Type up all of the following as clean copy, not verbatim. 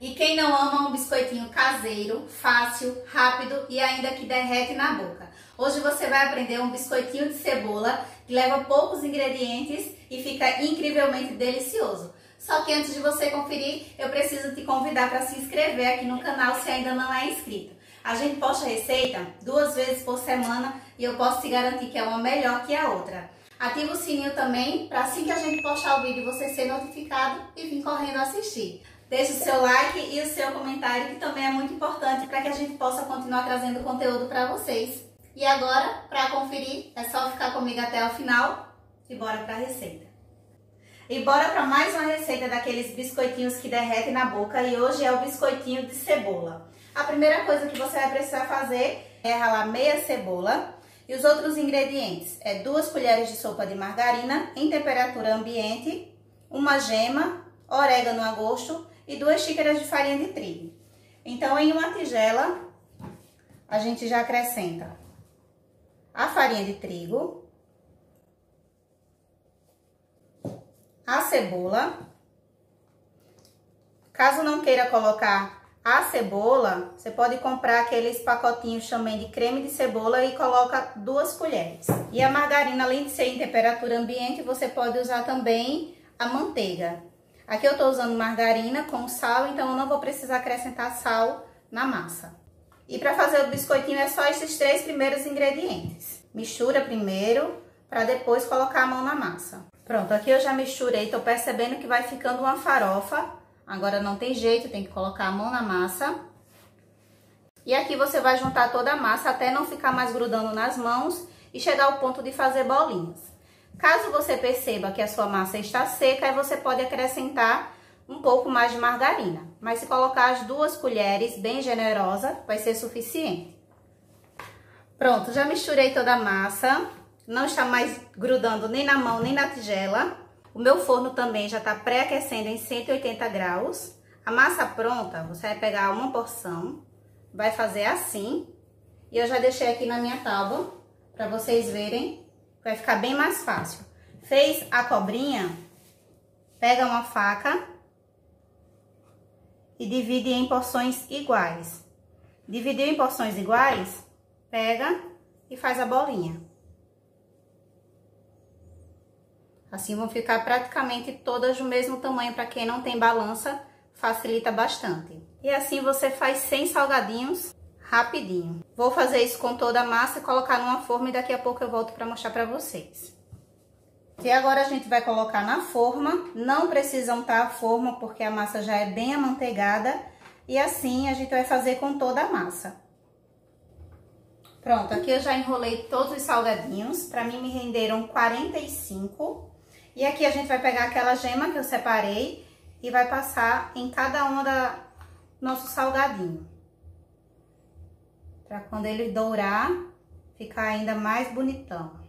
E quem não ama um biscoitinho caseiro, fácil, rápido e ainda que derrete na boca? Hoje você vai aprender um biscoitinho de cebola que leva poucos ingredientes e fica incrivelmente delicioso. Só que antes de você conferir, eu preciso te convidar para se inscrever aqui no canal se ainda não é inscrito. A gente posta receita 2 vezes por semana e eu posso te garantir que é uma melhor que a outra. Ativa o sininho também para assim que a gente postar o vídeo você ser notificado e vir correndo assistir. Deixe o seu like e o seu comentário, que também é muito importante para que a gente possa continuar trazendo conteúdo para vocês. E agora, para conferir, é só ficar comigo até o final e bora para a receita. E bora para mais uma receita daqueles biscoitinhos que derretem na boca, e hoje é o biscoitinho de cebola. A primeira coisa que você vai precisar fazer é ralar meia cebola, e os outros ingredientes é 2 colheres de sopa de margarina em temperatura ambiente, 1 gema, orégano a gosto e 2 xícaras de farinha de trigo. Então, em uma tigela, a gente já acrescenta a farinha de trigo, a cebola. Caso não queira colocar a cebola, você pode comprar aqueles pacotinhos também de creme de cebola e coloca 2 colheres. E a margarina, além de ser em temperatura ambiente, você pode usar também a manteiga. Aqui eu estou usando margarina com sal, então eu não vou precisar acrescentar sal na massa. E para fazer o biscoitinho é só esses 3 primeiros ingredientes. Mistura primeiro, para depois colocar a mão na massa. Pronto, aqui eu já misturei, estou percebendo que vai ficando uma farofa. Agora não tem jeito, tem que colocar a mão na massa. E aqui você vai juntar toda a massa até não ficar mais grudando nas mãos e chegar ao ponto de fazer bolinhas. Caso você perceba que a sua massa está seca, aí você pode acrescentar um pouco mais de margarina. Mas se colocar as 2 colheres, bem generosa, vai ser suficiente. Pronto, já misturei toda a massa. Não está mais grudando nem na mão, nem na tigela. O meu forno também já está pré-aquecendo em 180 graus. A massa pronta, você vai pegar uma porção, vai fazer assim. E eu já deixei aqui na minha tábua, para vocês verem. Vai ficar bem mais fácil. Fez a cobrinha, pega uma faca e divide em porções iguais. Dividiu em porções iguais, pega e faz a bolinha. Assim vão ficar praticamente todas do mesmo tamanho. Para quem não tem balança, facilita bastante. E assim você faz 100 salgadinhos. Rapidinho. Vou fazer isso com toda a massa e colocar numa forma, e daqui a pouco eu volto para mostrar para vocês. E agora a gente vai colocar na forma. Não precisa untar a forma porque a massa já é bem amanteigada, e assim a gente vai fazer com toda a massa. Pronto, aqui eu já enrolei todos os salgadinhos, para mim me renderam 45. E aqui a gente vai pegar aquela gema que eu separei e vai passar em cada um da nosso salgadinho, para quando ele dourar, ficar ainda mais bonitão.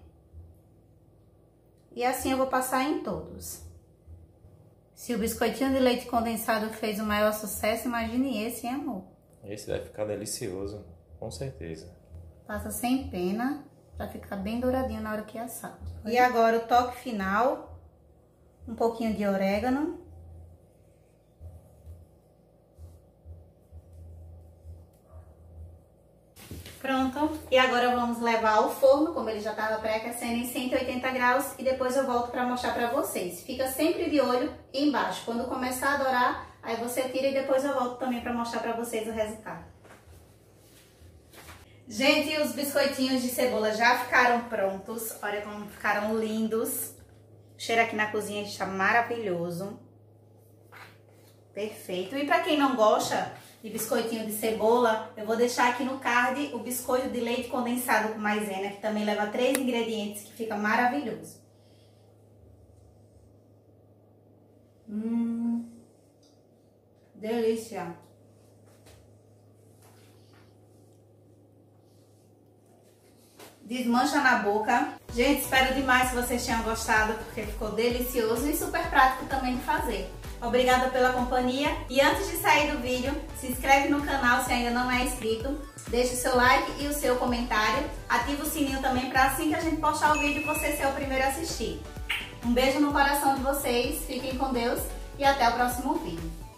E assim eu vou passar em todos. Se o biscoitinho de leite condensado fez o maior sucesso, imagine esse, hein, amor? Esse vai ficar delicioso, com certeza. Passa sem pena, para ficar bem douradinho na hora que assar. E agora o toque final, um pouquinho de orégano. Pronto, e agora vamos levar ao forno, como ele já estava pré-aquecendo em 180 graus, e depois eu volto para mostrar para vocês. Fica sempre de olho embaixo, quando começar a dourar, aí você tira e depois eu volto também para mostrar para vocês o resultado. Gente, os biscoitinhos de cebola já ficaram prontos, olha como ficaram lindos. O cheiro aqui na cozinha está maravilhoso. Perfeito, e para quem não gosta de biscoitinho de cebola, eu vou deixar aqui no card o biscoito de leite condensado com maisena, que também leva 3 ingredientes, que fica maravilhoso. Delícia! Desmancha na boca. Gente, espero demais que vocês tenham gostado, porque ficou delicioso e super prático também de fazer. Obrigada pela companhia, e antes de sair do vídeo, se inscreve no canal se ainda não é inscrito, deixa o seu like e o seu comentário, ativa o sininho também para assim que a gente postar o vídeo você ser o primeiro a assistir. Um beijo no coração de vocês, fiquem com Deus e até o próximo vídeo.